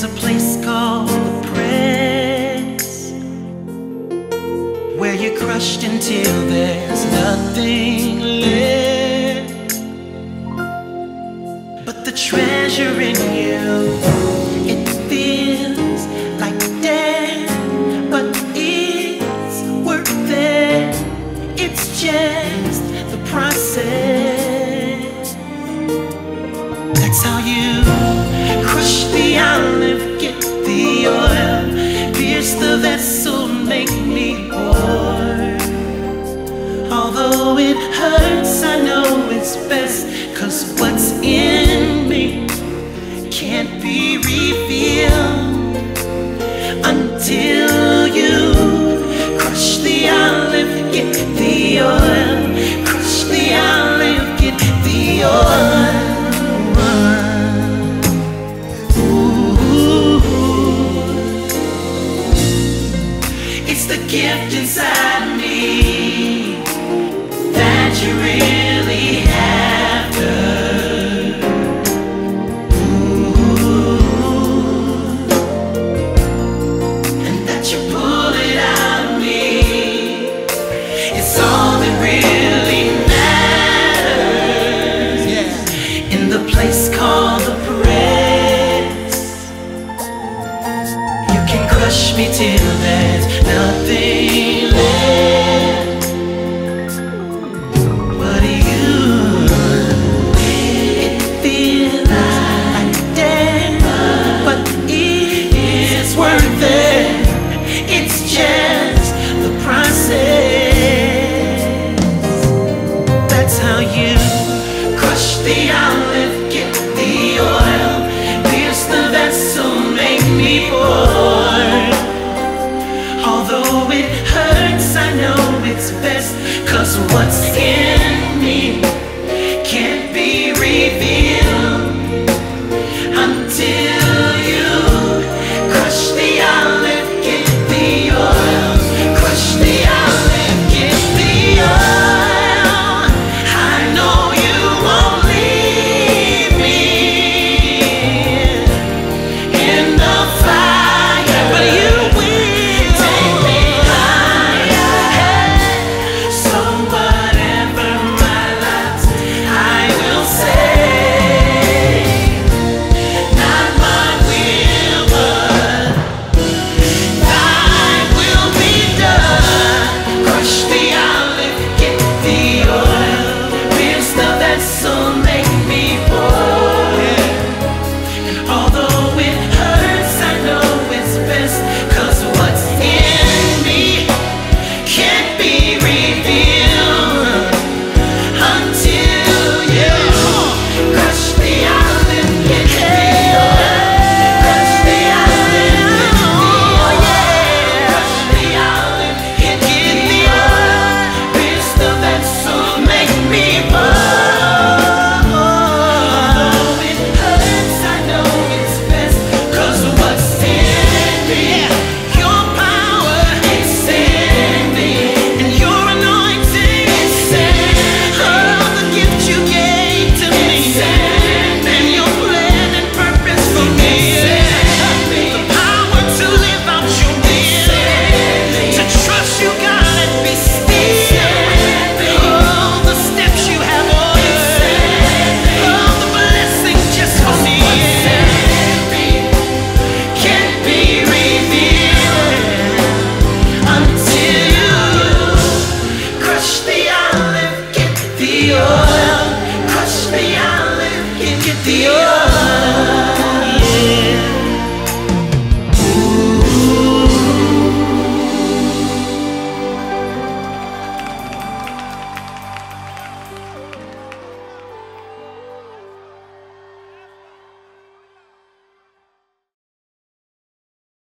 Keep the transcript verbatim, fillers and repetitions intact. There's a place called the press, where you're crushed until there's nothing left. But the treasure in you, it feels like death, but it's worth it. It's just the process. That's how you crush the olive, get the oil, pierce the vessel, make me pour. Although it hurts, I know it's best, 'cause what's in me can't be revealed until you crush the olive, get the oil, crush the olive, get the oil. The gift inside me that you really after. Ooh. And that you pull it out of me, it's all that really matters. Yeah. In the place called the press, you can crush me till there's nothing left. But you, it feels like death, but it is worth it. It's just the process. That's how you crush the olive, get the oil, pierce the vessel, make me pour. Although it hurts, I know it's best, 'cause what's